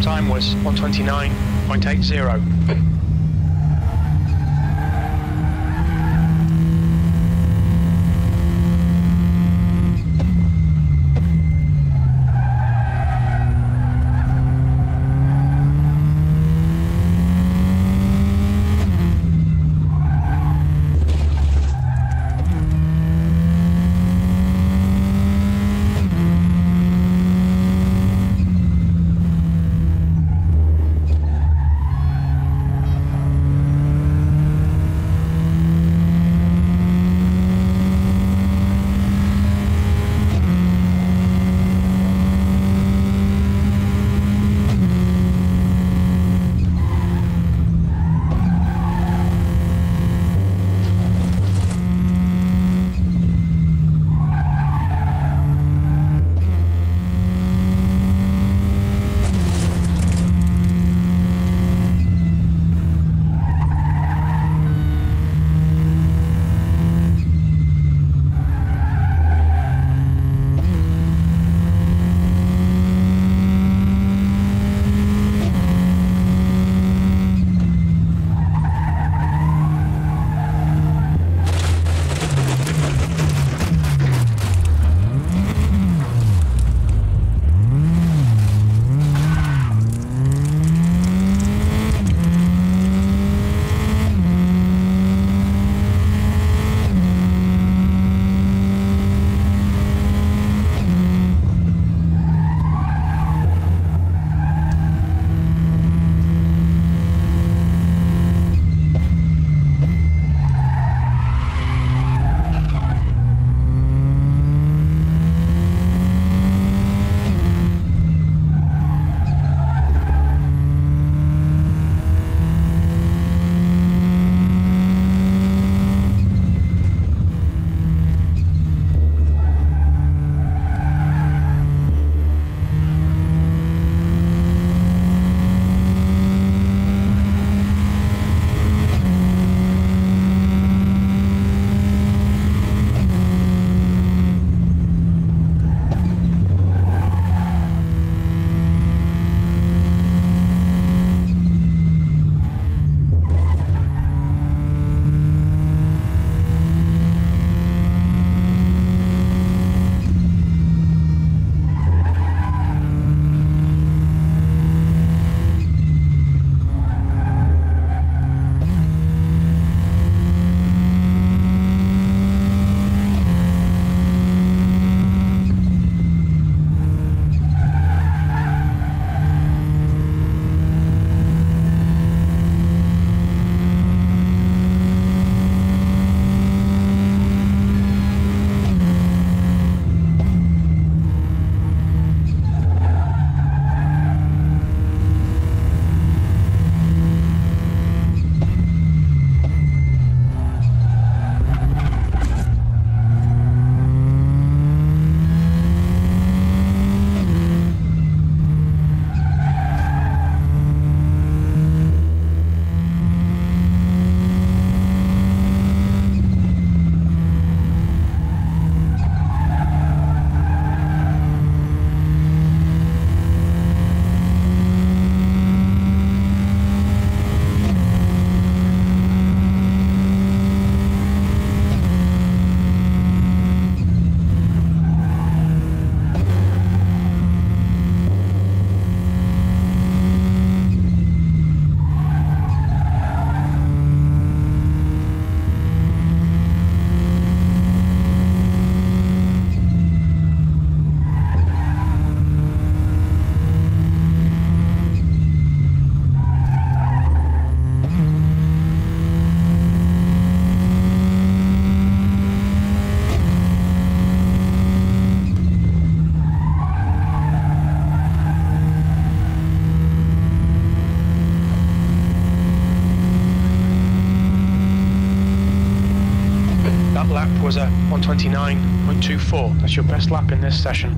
Top time was 129.80. Lap was a 129.24. That's your best lap in this session.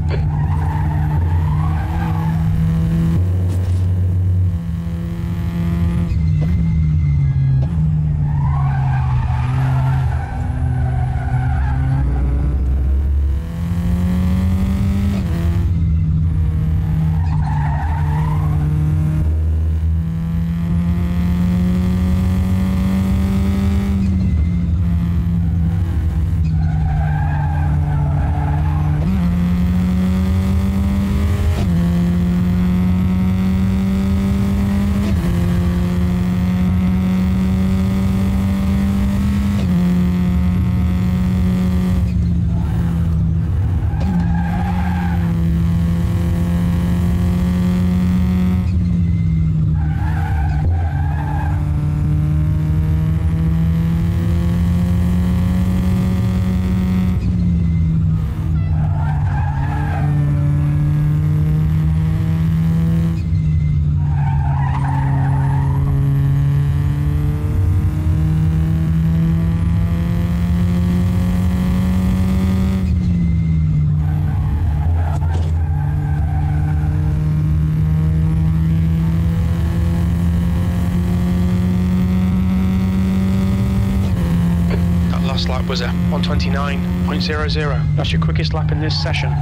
lap was there? 1:29.00. That's your quickest lap in this session.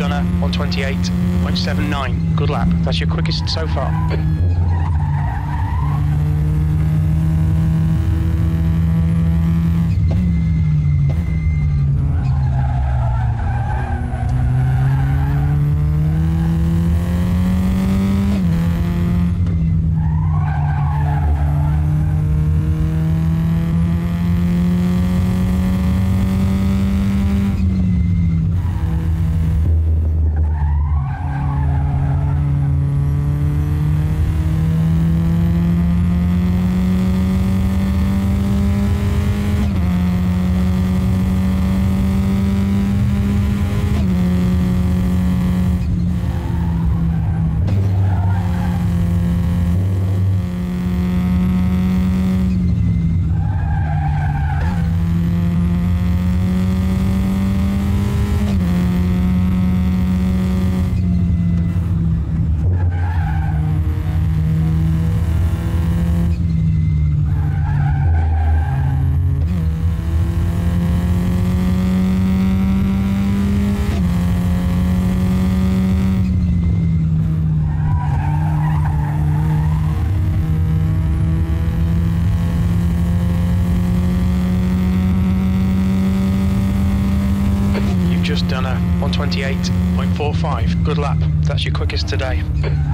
done a 128.79. Good lap. That's your quickest so far. Just done a 128.45. Good lap. That's your quickest today.